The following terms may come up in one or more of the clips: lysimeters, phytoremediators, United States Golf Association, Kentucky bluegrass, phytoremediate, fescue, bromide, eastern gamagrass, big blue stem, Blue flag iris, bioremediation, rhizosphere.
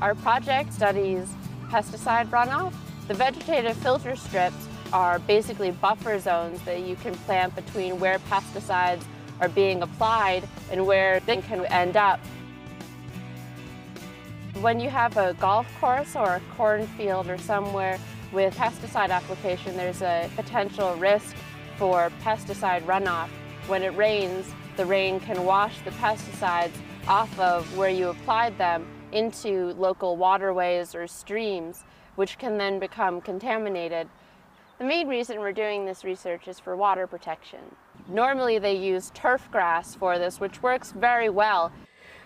Our project studies pesticide runoff. The vegetative filter strips are basically buffer zones that you can plant between where pesticides are being applied and where they can end up. When you have a golf course or a cornfield or somewhere with pesticide application, there's a potential risk for pesticide runoff. When it rains, the rain can wash the pesticides off of where you applied them into local waterways or streams, which can then become contaminated. The main reason we're doing this research is for water protection. Normally they use turf grass for this, which works very well.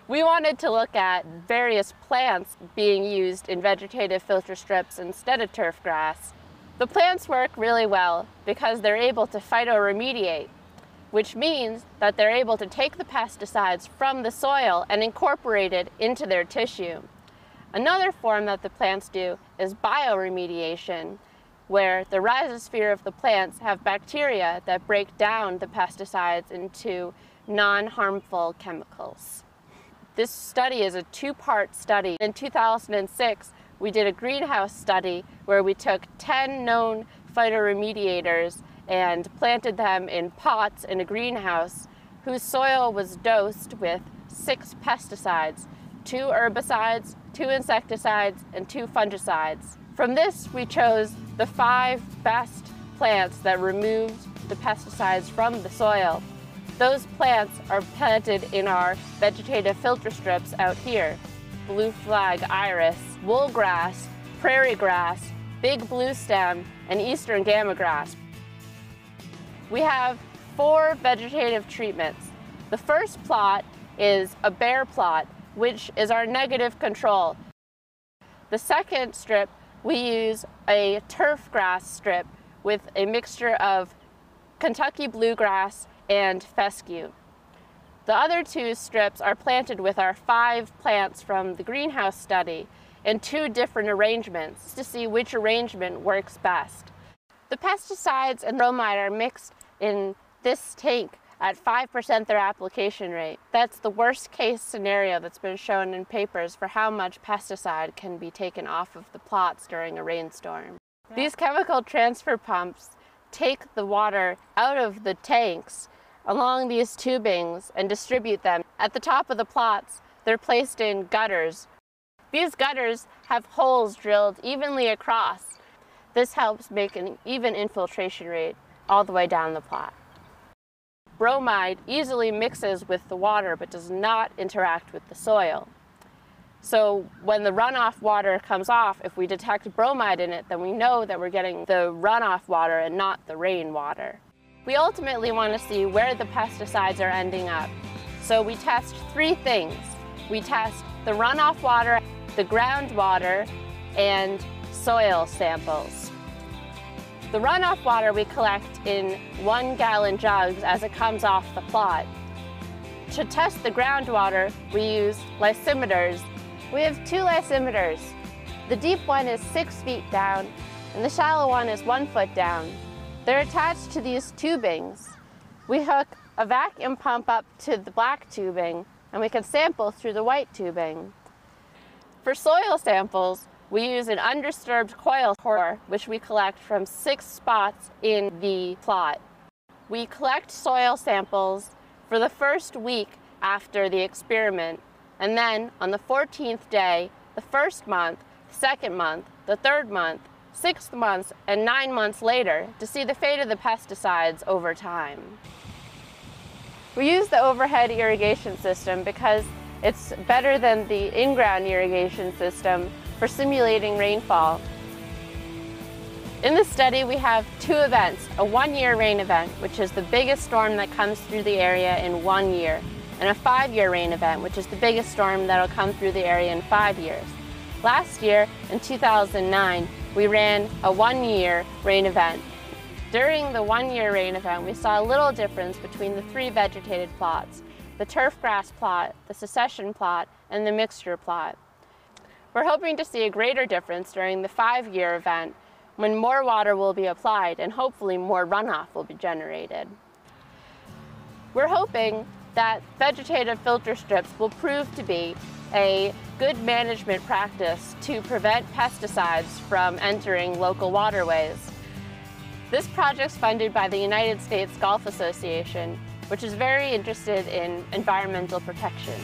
We wanted to look at various plants being used in vegetative filter strips instead of turf grass. The plants work really well because they're able to phytoremediate, which means that they're able to take the pesticides from the soil and incorporate it into their tissue. Another form that the plants do is bioremediation, where the rhizosphere of the plants have bacteria that break down the pesticides into non-harmful chemicals. This study is a two-part study. In 2006, we did a greenhouse study where we took 10 known phytoremediators and planted them in pots in a greenhouse whose soil was dosed with 6 pesticides, 2 herbicides, 2 insecticides, and 2 fungicides. From this, we chose the 5 best plants that removed the pesticides from the soil. Those plants are planted in our vegetative filter strips out here. Blue flag iris, wool grass, prairie grass, big blue stem, and eastern gamagrass. We have 4 vegetative treatments. The first plot is a bare plot, which is our negative control. The second strip, we use a turf grass strip with a mixture of Kentucky bluegrass and fescue. The other 2 strips are planted with our 5 plants from the greenhouse study in 2 different arrangements to see which arrangement works best. The pesticides and bromide are mixed in this tank at 5% their application rate. That's the worst case scenario that's been shown in papers for how much pesticide can be taken off of the plots during a rainstorm. Yeah. These chemical transfer pumps take the water out of the tanks along these tubings and distribute them. At the top of the plots, they're placed in gutters. These gutters have holes drilled evenly across. This helps make an even infiltration rate all the way down the plot. Bromide easily mixes with the water but does not interact with the soil. So when the runoff water comes off, if we detect bromide in it, then we know that we're getting the runoff water and not the rainwater. We ultimately want to see where the pesticides are ending up. So we test 3 things. We test the runoff water, the groundwater, and soil samples. The runoff water we collect in 1-gallon jugs as it comes off the plot. To test the groundwater, we use lysimeters. We have 2 lysimeters. The deep one is 6 feet down, and the shallow one is 1 foot down. They're attached to these tubings. We hook a vacuum pump up to the black tubing, and we can sample through the white tubing. For soil samples, we use an undisturbed coil core, which we collect from 6 spots in the plot. We collect soil samples for the first week after the experiment. And then on the 14th day, the first month, the second month, the third month, 6 months, and 9 months later to see the fate of the pesticides over time. We use the overhead irrigation system because it's better than the in-ground irrigation system for simulating rainfall. In this study, we have 2 events, a 1-year rain event, which is the biggest storm that comes through the area in 1 year, and a 5-year rain event, which is the biggest storm that'll come through the area in 5 years. Last year, in 2009, we ran a 1-year rain event. During the 1-year rain event, we saw a little difference between the 3 vegetated plots, the turf grass plot, the succession plot, and the mixture plot. We're hoping to see a greater difference during the 5-year event, when more water will be applied and hopefully more runoff will be generated. We're hoping that vegetative filter strips will prove to be a good management practice to prevent pesticides from entering local waterways. This project's funded by the United States Golf Association, which is very interested in environmental protection.